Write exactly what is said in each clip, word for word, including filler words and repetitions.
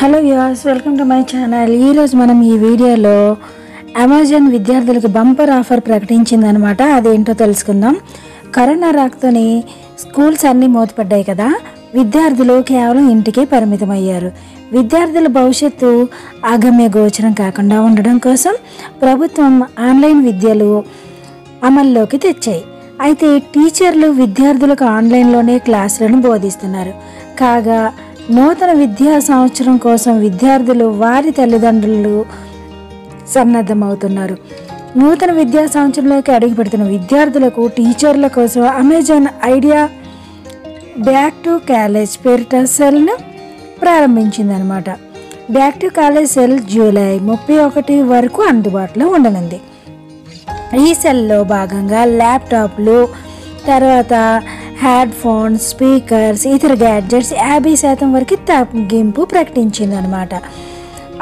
Hello viewers, welcome to my channel. ఈ రోజు మనం ఈ వీడియోలో అమెజాన్ విద్యార్థులకు బంపర్ ఆఫర్ ప్రకటించిందన్నమాట, అదేంటో తెలుసుకుందాం। కరోనా రాకతోనే స్కూల్స్ అన్నీ మూతపడ్డాయి కదా, విద్యార్థులు కేవలం ఇంటికే పరిమితమయ్యారు। విద్యార్థుల భవిష్యత్తు ఆగమ్య గోచరం కాకుండా ఉండడం కోసం ప్రభుత్వం ఆన్లైన్ విద్యలు అమల్లోకి తెచ్చాయి। అయితే టీచర్లు విద్యార్థులకు ఆన్లైన్లోనే క్లాసులను బోధిస్తున్నారు। కాగా నూతన విద్యా సంవత్సరం కోసం విద్యార్థులు వారి తల్లిదండ్రులు సన్నద్ధమవుతున్నారు। నూతన విద్యా సంవత్సరంలోకి అడుగు పెడుతున్న విద్యార్థులకు టీచర్ల కోసం Amazon idea back to college పేరిట సెల్ను ప్రారంభించిందనమాట। Back to college sale July ముప్పై ఒకటి వరకు అందుబాటులో ఉండనుంది। ఈ సెల్లో భాగంగా ల్యాప్టాప్లు, తర్వాత హెడ్ ఫోన్స్, స్పీకర్స్, ఇతర గ్యాడ్జెట్స్ యాభై శాతం వరకు తగ్గింపు ప్రకటించిందనమాట।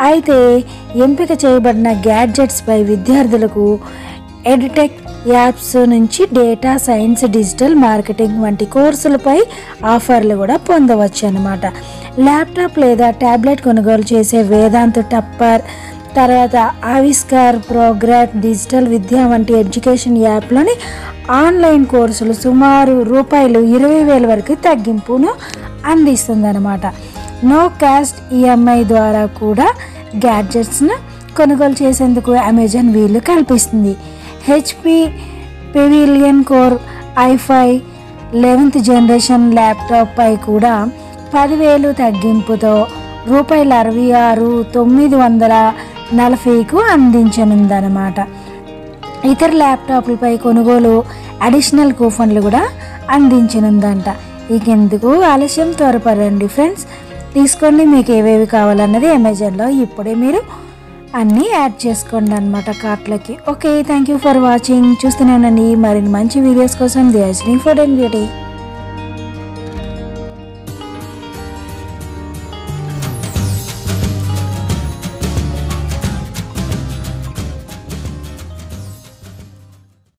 అయితే ఎంపిక చేయబడిన గ్యాడ్జెట్స్పై విద్యార్థులకు ఎడ్టెక్ యాప్స్ నుంచి డేటా సైన్స్, డిజిటల్ మార్కెటింగ్ వంటి కోర్సులపై ఆఫర్లు కూడా పొందవచ్చు అనమాట। ల్యాప్టాప్ లేదా ట్యాబ్లెట్ కొనుగోలు చేసే వేదాంత్ టప్పర్, తర్వాత ఆవిష్కార్, ప్రోగ్రాట్, డిజిటల్ విద్య వంటి ఎడ్యుకేషన్ యాప్లోని ఆన్లైన్ కోర్సులు సుమారు రూపాయలు ఇరవై వేల వరకు తగ్గింపును అందిస్తుందన్నమాట। నో కాస్ట్ ఈఎంఐ ద్వారా కూడా గ్యాడ్జెట్స్ను కొనుగోలు చేసేందుకు అమెజాన్ వీలు కల్పిస్తుంది। HP Pavilion core i5 eleventh generation ల్యాప్టాప్పై కూడా పదివేలు తగ్గింపుతో రూపాయలు అరవై ఆరు తొమ్మిది వందల నలభైకు అందించనుందన్నమాట। ఇతర ల్యాప్టాప్లపై కొనుగోలు అడిషనల్ కూపన్లు కూడా అందించనుందంట। ఇంకెందుకు ఆలస్యం, త్వరపడండి ఫ్రెండ్స్, తీసుకోండి। మీకు ఏవేవి కావాలన్నది అమెజాన్లో ఇప్పుడే మీరు అన్నీ యాడ్ చేసుకోండి అనమాట కార్ట్లకి। Okay, thank you for watching. చూస్తూనే ఉండండి మరిన్ని మంచి వీడియోస్ కోసం the amazing food and beauty.